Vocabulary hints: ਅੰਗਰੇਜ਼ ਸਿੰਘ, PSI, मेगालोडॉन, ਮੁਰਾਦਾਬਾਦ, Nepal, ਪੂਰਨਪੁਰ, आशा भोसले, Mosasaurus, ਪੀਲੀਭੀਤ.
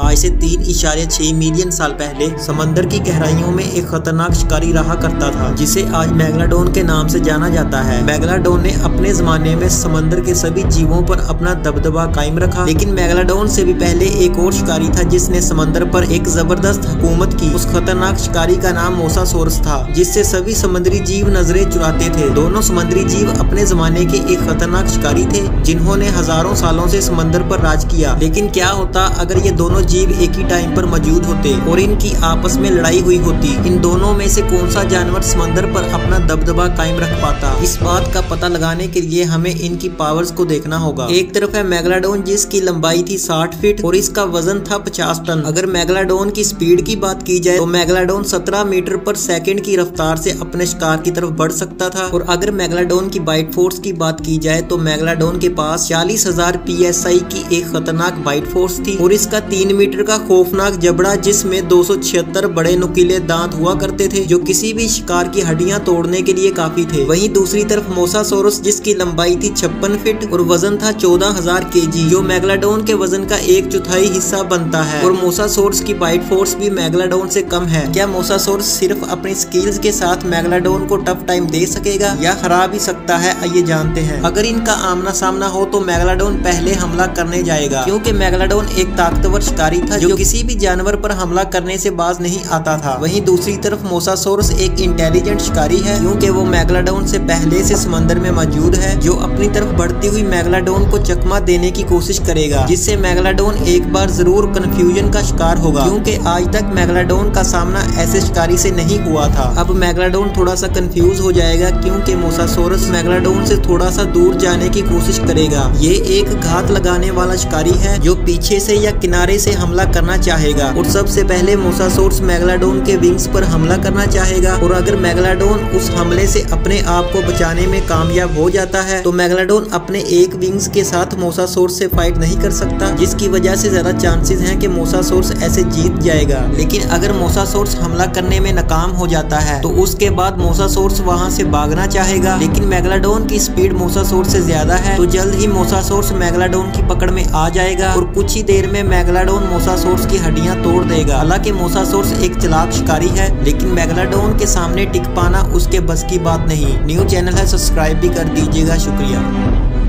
आज से 3.6 मिलियन साल पहले समंदर की गहराइयों में एक खतरनाक शिकारी रहा करता था जिसे आज मेगालोडॉन के नाम से जाना जाता है। मेगालोडॉन ने अपने जमाने में समंदर के सभी जीवों पर अपना दबदबा कायम रखा, लेकिन मेगालोडॉन से भी पहले एक और शिकारी था जिसने समंदर पर एक जबरदस्त हुकूमत की। उस खतरनाक शिकारी का नाम मोसासोरस था, जिससे सभी समुद्री जीव नजरें चुराते थे। दोनों समुद्री जीव अपने जमाने के एक खतरनाक शिकारी थे जिन्होंने हजारों सालों से समंदर पर राज किया। लेकिन क्या होता अगर ये दोनों जीव एक ही टाइम पर मौजूद होते और इनकी आपस में लड़ाई हुई होती? इन दोनों में से कौन सा जानवर समंदर पर अपना दबदबा कायम रख पाता? इस बात का पता लगाने के लिए हमें इनकी पावर्स को देखना होगा। एक तरफ है मेगालोडॉन जिसकी लंबाई थी 60 फीट और इसका वजन था 50 टन। अगर मेगालोडॉन की स्पीड की बात की जाए तो मेगालोडॉन 17 मीटर पर सेकंड की रफ्तार से अपने शिकार की तरफ बढ़ सकता था। और अगर मेगालोडॉन की बाइट फोर्स की बात की जाए तो मेगालोडॉन के पास 40,000 PSI की एक खतरनाक बाइट फोर्स थी और इसका 3 मीटर का खौफनाक जबड़ा जिसमें 276 बड़े नुकीले दांत हुआ करते थे जो किसी भी शिकार की हड्डियां तोड़ने के लिए काफी थे। वहीं दूसरी तरफ मोसासोरस जिसकी लंबाई थी 56 फीट और वजन था 14,000 kg, जो मेगालोडॉन के वजन का 1/4 हिस्सा बनता है। और मोसासोरस की बाइट फोर्स भी मेगालोडॉन से कम है। क्या मोसासोरस सिर्फ अपनी स्किल्स के साथ मेगालोडॉन को टफ टाइम दे सकेगा या हरा भी सकता है? आइए जानते हैं। अगर इनका आमना सामना हो तो मेगालोडॉन पहले हमला करने जाएगा, क्योंकि मेगालोडॉन एक ताकतवर शिकारी था जो किसी भी जानवर पर हमला करने से बाज नहीं आता था। वहीं दूसरी तरफ मोसासोरस एक इंटेलिजेंट शिकारी है, क्योंकि वो मेगालोडॉन से पहले से समंदर में मौजूद है, जो अपनी तरफ बढ़ती हुई मेगालोडॉन को चकमा देने की कोशिश करेगा, जिससे मेगालोडॉन एक बार जरूर कंफ्यूजन का शिकार होगा, क्योंकि आज तक मेगालोडॉन का सामना ऐसे शिकारी से नहीं हुआ था। अब मेगालोडॉन थोड़ा सा कंफ्यूज हो जाएगा क्योंकि मोसासोरस मेगालोडॉन से थोड़ा सा दूर जाने की कोशिश करेगा। ये एक घात लगाने वाला शिकारी है जो पीछे से या किनारे से हमला करना चाहेगा और सबसे पहले मोसासोरस मेगालोडॉन के विंग्स पर हमला करना चाहेगा। और अगर मेगालोडॉन उस हमले से अपने आप को बचाने में कामयाब हो जाता है तो मेगालोडॉन अपने एक विंग्स के साथ मोसासोरस से फाइट नहीं कर सकता, जिसकी वजह से ज्यादा चांसेस हैं कि मोसासोरस ऐसे जीत जाएगा। लेकिन अगर मोसासोरस हमला करने में नाकाम हो जाता है तो उसके बाद मोसासोरस वहाँ से भागना चाहेगा, लेकिन मेगालोडॉन की स्पीड मोसासोरस से ज्यादा है तो जल्द ही मोसासोरस मेगालोडॉन की पकड़ में आ जाएगा और कुछ ही देर में मेगालोडॉन मोसासोरस की हड्डियां तोड़ देगा। हालांकि मोसासोरस एक चालाक शिकारी है, लेकिन मेगालोडॉन के सामने टिक पाना उसके बस की बात नहीं। न्यू चैनल है, सब्सक्राइब भी कर दीजिएगा। शुक्रिया।